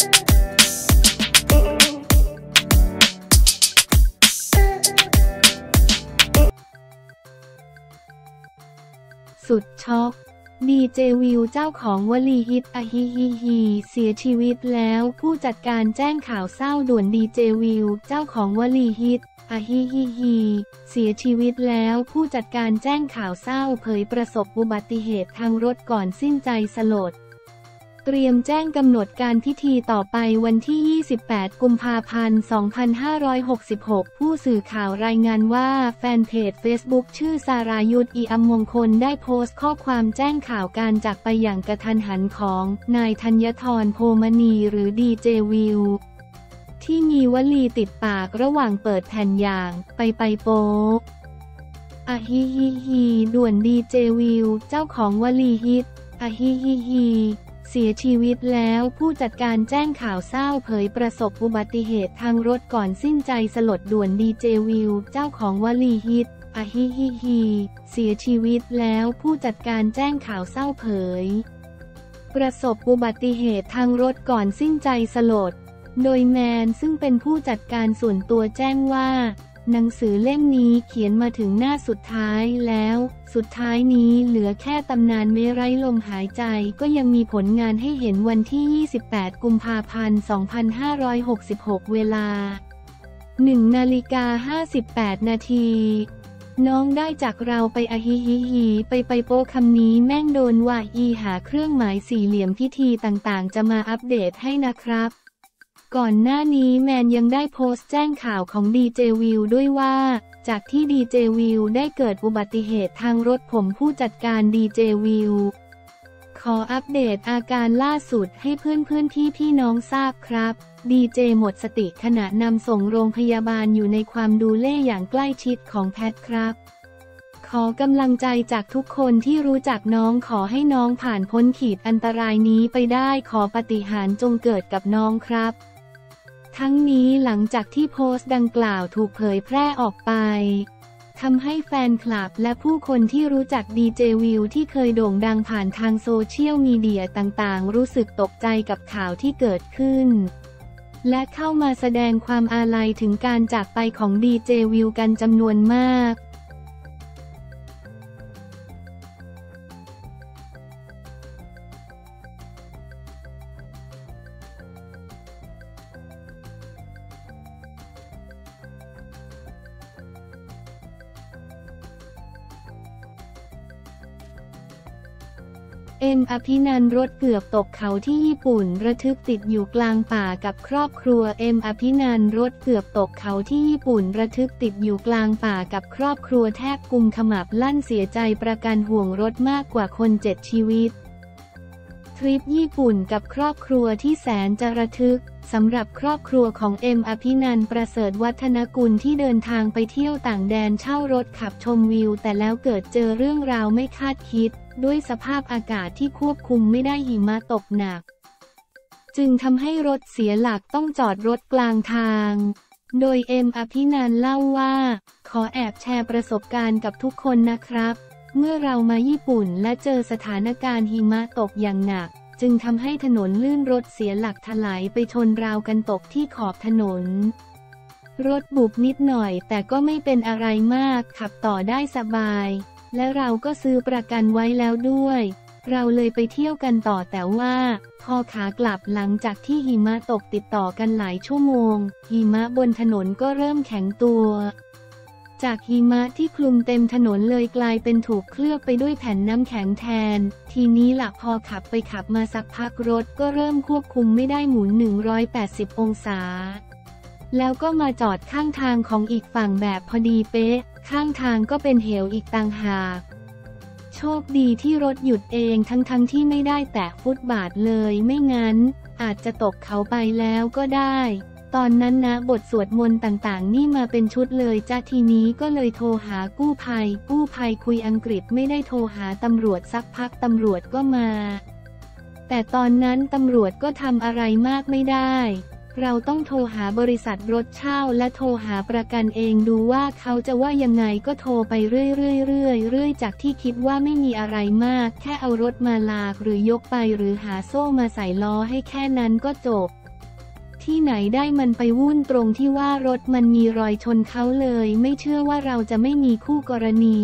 สุดช็อกดีเจวิวเจ้าของวลีฮิตอะฮิฮิฮีเสียชีวิตแล้วผู้จัดการแจ้งข่าวเศร้าด่วนดีเจวิวเจ้าของวลีฮิตอะฮิฮิฮีเสียชีวิตแล้วผู้จัดการแจ้งข่าวเศร้าเผยประสบอุบัติเหตุทางรถก่อนสิ้นใจสลดเตรียมแจ้งกำหนดการพิธีต่อไปวันที่28กุมภาพันธ์2566ผู้สื่อข่าวรายงานว่าแฟนเพจ Facebook ชื่อ Sarayut Iammongkhon ได้โพสต์ข้อความแจ้งข่าวการจากไปอย่างกระทันหันของนายธัญธร โพมณีหรือดีเจวิวที่มีวลีติดปากระหว่างเปิดแผ่นอย่างไปโป๊ะอะฮิฮิฮีด่วนดีเจวิวเจ้าของวลีฮิตอะฮิฮิฮีเสียชีวิตแล้วผู้จัดการแจ้งข่าวเศร้าเผยประสบอุบัติเหตุทางรถก่อนสิ้นใจสลดด่วนดีเจวิวเจ้าของวลีฮิตอะฮิฮิฮีเสียชีวิตแล้วผู้จัดการแจ้งข่าวเศร้าเผยประสบอุบัติเหตุทางรถก่อนสิ้นใจสลดโดยแมนซึ่งเป็นผู้จัดการส่วนตัวแจ้งว่าหนังสือเล่มนี้เขียนมาถึงหน้าสุดท้ายแล้วสุดท้ายนี้เหลือแค่ตำนานไม่ไร้ลมหายใจก็ยังมีผลงานให้เห็นวันที่28กุมภาพันธ์2566เวลา 1:58 นาทีน้องได้จากเราไปอะฮิฮิฮีไปโป๊ะคำนี้แม่งโดนว่าอีหาเครื่องหมายสี่เหลี่ยมพิธีต่างๆจะมาอัปเดตให้นะครับก่อนหน้านี้แมนยังได้โพสต์แจ้งข่าวของดีเจวิวด้วยว่าจากที่ดีเจวิวได้เกิดอุบัติเหตุทางรถผมผู้จัดการดีเจวิวขออัปเดตอาการล่าสุดให้เพื่อนๆพี่น้องทราบครับดีเจหมดสติขณะนำส่งโรงพยาบาลอยู่ในความดูแลอย่างใกล้ชิดของแพทย์ครับขอกำลังใจจากทุกคนที่รู้จักน้องขอให้น้องผ่านพ้นขีดอันตรายนี้ไปได้ขอปาฏิหาริย์จงเกิดกับน้องครับทั้งนี้หลังจากที่โพสต์ดังกล่าวถูกเผยแพร่ออกไปทำให้แฟนคลับและผู้คนที่รู้จักดีเจวิวที่เคยโด่งดังผ่านทางโซเชียลมีเดียต่างๆรู้สึกตกใจกับข่าวที่เกิดขึ้นและเข้ามาแสดงความอาลัยถึงการจากไปของดีเจวิวกันจำนวนมากเอ็น อภินันท์รถเกือบตกเขาที่ญี่ปุ่นระทึกติดอยู่กลางป่ากับครอบครัวเอ็ม อภินันท์รถเกือบตกเขาที่ญี่ปุ่นระทึกติดอยู่กลางป่ากับครอบครัวแทบกุมขมับลั่นเสียใจประกันห่วงรถมากกว่าคน7ชีวิตทริปญี่ปุ่นกับครอบครัวที่แสนจะระทึกสำหรับครอบครัวของเอ็ม อภินันท์ประเสริฐวัฒนกุลที่เดินทางไปเที่ยวต่างแดนเช่ารถขับชมวิวแต่แล้วเกิดเจอเรื่องราวไม่คาดคิดด้วยสภาพอากาศที่ควบคุมไม่ได้หิมะตกหนักจึงทำให้รถเสียหลักต้องจอดรถกลางทางโดยเอ็ม อภินันท์เล่าว่าขอแอบแชร์ประสบการณ์กับทุกคนนะครับเมื่อเรามาญี่ปุ่นและเจอสถานการณ์หิมะตกอย่างหนักจึงทำให้ถนนลื่นรถเสียหลักถลายไปชนราวกันตกที่ขอบถนนรถบุบนิดหน่อยแต่ก็ไม่เป็นอะไรมากขับต่อได้สบายและเราก็ซื้อประกันไว้แล้วด้วยเราเลยไปเที่ยวกันต่อแต่ว่าพอขากลับหลังจากที่หิมะตกติดต่อกันหลายชั่วโมงหิมะบนถนนก็เริ่มแข็งตัวจากหิมะที่คลุมเต็มถนนเลยกลายเป็นถูกเคลือบไปด้วยแผ่นน้ำแข็งแทนทีนี้ล่ะพอขับมาสักพักรถก็เริ่มควบคุมไม่ได้หมุน180องศาแล้วก็มาจอดข้างทางของอีกฝั่งแบบพอดีเป๊ะข้างทางก็เป็นเหวอีกต่างหากโชคดีที่รถหยุดเองทั้งที่ไม่ได้แตะฟุตบาทเลยไม่งั้นอาจจะตกเขาไปแล้วก็ได้ตอนนั้นนะบทสวดมนต์ต่างๆนี่มาเป็นชุดเลยจ้ะทีนี้ก็เลยโทรหากู้ภัยคุยอังกฤษไม่ได้โทรหาตำรวจสักพักตำรวจก็มาแต่ตอนนั้นตำรวจก็ทำอะไรมากไม่ได้เราต้องโทรหาบริษัทรถเช่าและโทรหาประกันเองดูว่าเขาจะว่ายังไงก็โทรไปเรื่อยจากที่คิดว่าไม่มีอะไรมากแค่เอารถมาลากหรือยกไปหรือหาโซ่มาใส่ล้อให้แค่นั้นก็จบ ที่ไหนได้มันไปวุ่นตรงที่ว่ารถมันมีรอยชนเขาเลยไม่เชื่อว่าเราจะไม่มีคู่กรณี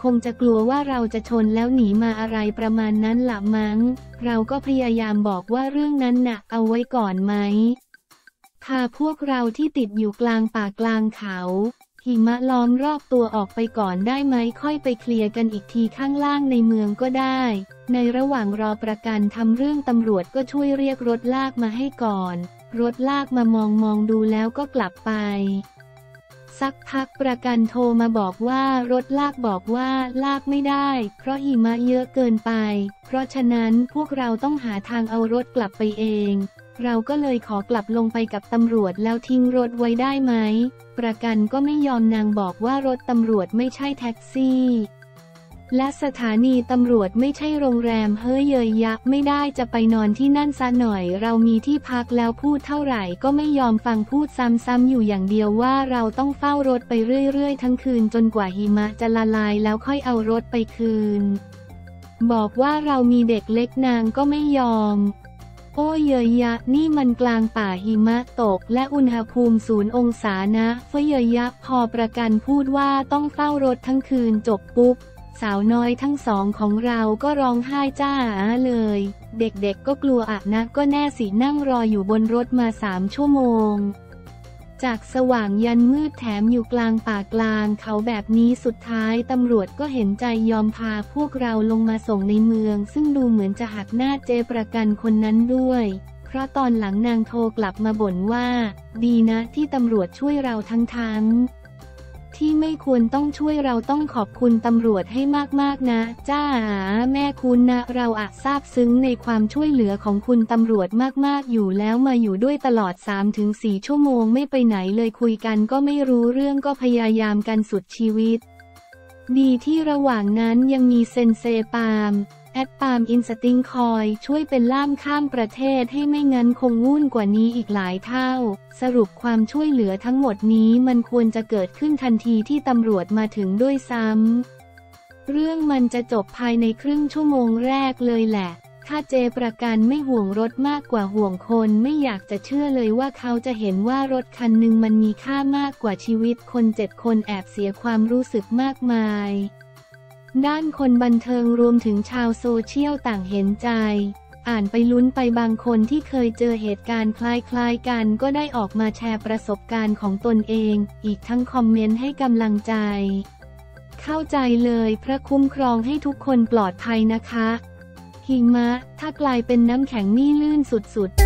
คงจะกลัวว่าเราจะชนแล้วหนีมาอะไรประมาณนั้นล่ะมั้งเราก็พยายามบอกว่าเรื่องนั้นน่ะเอาไว้ก่อนไหมพาพวกเราที่ติดอยู่กลางป่ากลางเขาหิมะล้อมรอบตัวออกไปก่อนได้ไหมค่อยไปเคลียร์กันอีกทีข้างล่างในเมืองก็ได้ในระหว่างรอประกันทำเรื่องตำรวจก็ช่วยเรียกรถลากมาให้ก่อนรถลากมามองดูแล้วก็กลับไปสักพักประกันโทรมาบอกว่ารถลากบอกว่าลากไม่ได้เพราะหิมะเยอะเกินไปเพราะฉะนั้นพวกเราต้องหาทางเอารถกลับไปเองเราก็เลยขอกลับลงไปกับตำรวจแล้วทิ้งรถไว้ได้ไหมประกันก็ไม่ยอมนางบอกว่ารถตำรวจไม่ใช่แท็กซี่และสถานีตำรวจไม่ใช่โรงแรมเฮ้ยเยยยักษ์ไม่ได้จะไปนอนที่นั่นซะหน่อยเรามีที่พักแล้วพูดเท่าไหร่ก็ไม่ยอมฟังพูดซ้ำๆอยู่อย่างเดียวว่าเราต้องเฝ้ารถไปเรื่อยๆทั้งคืนจนกว่าหิมะจะละลายแล้วค่อยเอารถไปคืนบอกว่าเรามีเด็กเล็กนางก็ไม่ยอมโอ้เยยยะนี่มันกลางป่าหิมะตกและอุณหภูมิ0 องศานะเฟ้ยเยยยะพอประกันพูดว่าต้องเฝ้ารถทั้งคืนจบปุ๊บสาวน้อยทั้งสองของเราก็ร้องไห้จ้าเลยเด็กๆก็กลัวอะนะก็แน่สินั่งรออยู่บนรถมา3 ชั่วโมงจากสว่างยันมืดแถมอยู่กลางป่ากลางเขาแบบนี้สุดท้ายตำรวจก็เห็นใจยอมพาพวกเราลงมาส่งในเมืองซึ่งดูเหมือนจะหักหน้าเจประกันคนนั้นด้วยเพราะตอนหลังนางโทรกลับมาบ่นว่าดีนะที่ตำรวจช่วยเราทั้งที่ไม่ควรต้องช่วยเราต้องขอบคุณตำรวจให้มากๆนะจ้าแม่คุณนะเราอาจซาบซึ้งในความช่วยเหลือของคุณตำรวจมากๆอยู่แล้วมาอยู่ด้วยตลอด 3-4 ชั่วโมงไม่ไปไหนเลยคุยกันก็ไม่รู้เรื่องก็พยายามกันสุดชีวิตดีที่ระหว่างนั้นยังมีเซนเซปามแอดปามอินสติ้งคอยช่วยเป็นล่ามข้ามประเทศให้ไม่งั้นคงวุ่นกว่านี้อีกหลายเท่าสรุปความช่วยเหลือทั้งหมดนี้มันควรจะเกิดขึ้นทันทีที่ตำรวจมาถึงด้วยซ้ำเรื่องมันจะจบภายในครึ่งชั่วโมงแรกเลยแหละถ้าเจประกันไม่ห่วงรถมากกว่าห่วงคนไม่อยากจะเชื่อเลยว่าเขาจะเห็นว่ารถคันหนึ่งมันมีค่ามากกว่าชีวิตคน7 คนแอบเสียความรู้สึกมากมายด้านคนบันเทิงรวมถึงชาวโซเชียลต่างเห็นใจอ่านไปลุ้นไปบางคนที่เคยเจอเหตุการณ์คล้ายๆกันก็ได้ออกมาแชร์ประสบการณ์ของตนเองอีกทั้งคอมเมนต์ให้กำลังใจเข้าใจเลยพระคุ้มครองให้ทุกคนปลอดภัยนะคะหิมะถ้ากลายเป็นน้ำแข็งนี่ลื่นสุดๆ